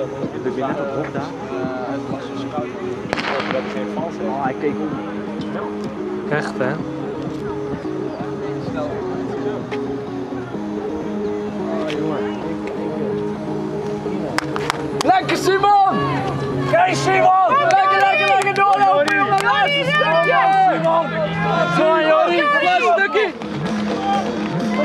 Je devinais le groupe daar? Dat is geen Frans, hè? Oh, hij keek om. Echt, hè? Snel. Oh, jongen. Lekker, Simon! Kijk, Simon! Lekker, lekker, lekker doorlopen! Laatste stukje! Simon! Sorry, Jordi! Laatste stukje!